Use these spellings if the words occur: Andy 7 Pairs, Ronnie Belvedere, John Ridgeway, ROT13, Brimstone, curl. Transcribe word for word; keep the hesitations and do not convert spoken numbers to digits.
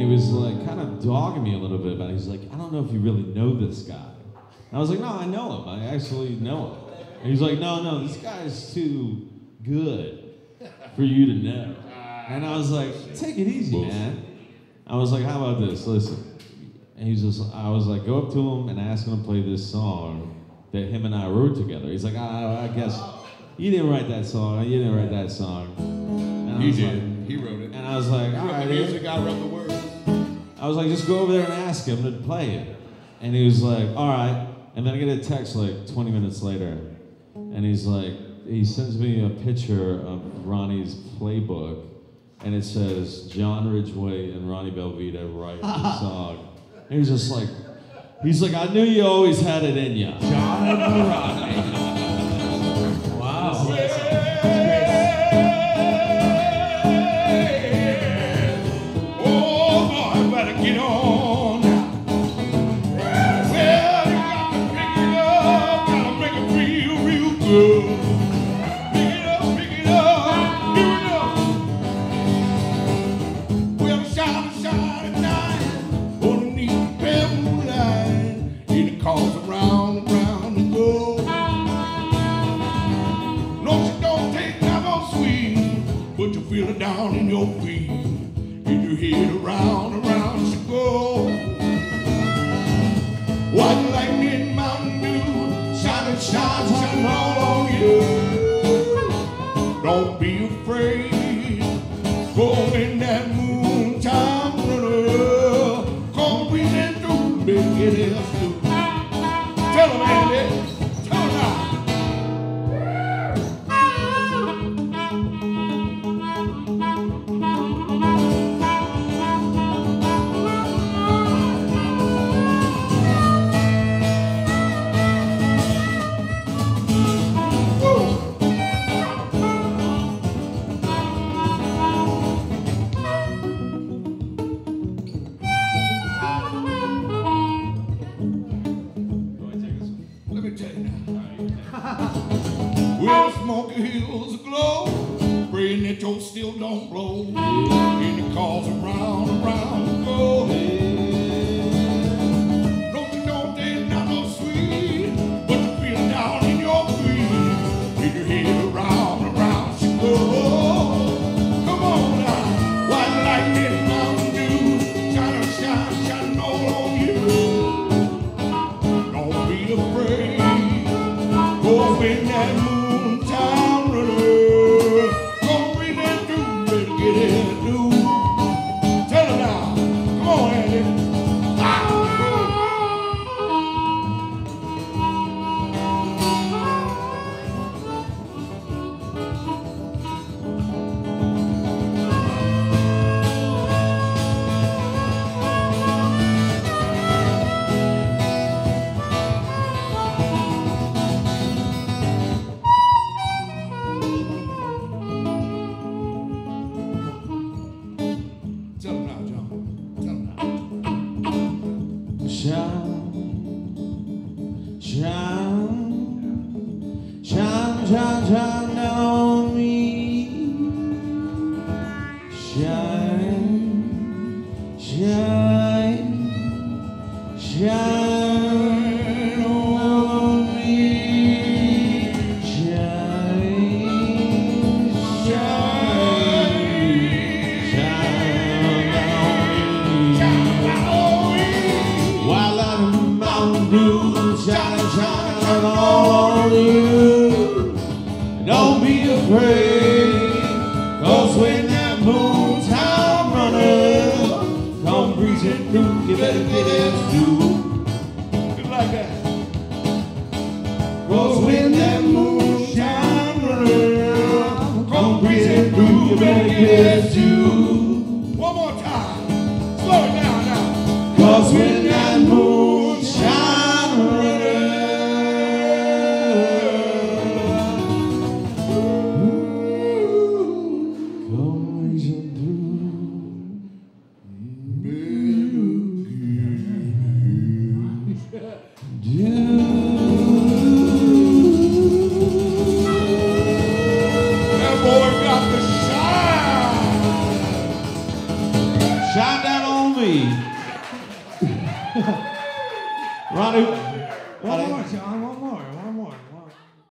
he was like kind of dogging me a little bit about it. He's like, I don't know if you really know this guy. And I was like, no, I know him. I actually know him. And he's like, no, no, this guy's too good for you to know. And I was like, take it easy, man. I was like, how about this? Listen. And he's just, I was like, go up to him and ask him to play this song that him and I wrote together. He's like, I, I guess you didn't write that song. You didn't write that song. And he did. Like, he wrote it. And I was like, all right. Music, I wrote the words. I was like, just go over there and ask him to play it. And he was like, all right. And then I get a text like twenty minutes later. And he's like, he sends me a picture of Ronnie's playbook. And it says, John Ridgeway and Ronnie Belvedere write the song. And he was just like, he's like, I knew you always had it in you. John and Ronnie. Wow. Yeah. Oh, boy, better get on. Down in your feet, and your head around, around you go. White lightning, Mountain Dew, shining, shines, shining all on you. Don't be afraid, go in that moon time runner. Go be that dude, make it else do. Tell him, Andy. Still don't blow, and it calls around, around, go. Don't you know they're not no sweet, but you feel down in your feet, and your head around, around, she go. Come on now, white lightning, Mountain Dew, shine, shine, shine all on you. Don't be afraid, go in that moon town runner. Shine down on me. Ridgeway. Ronnie, one more, John, one more. One more.